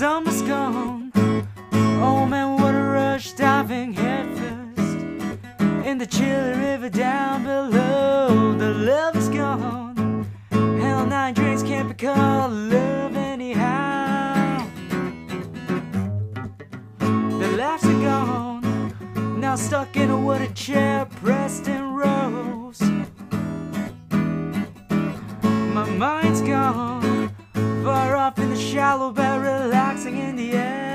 summer's gone. Oh man, what a rush, diving headfirst in the chilly river down below. The love is gone. Hell, 9 drinks can't be called love anyhow. The laughs are gone. Now stuck in a wooden chair, pressed in rows. My mind's gone, far off in the shallow but relaxing in the air.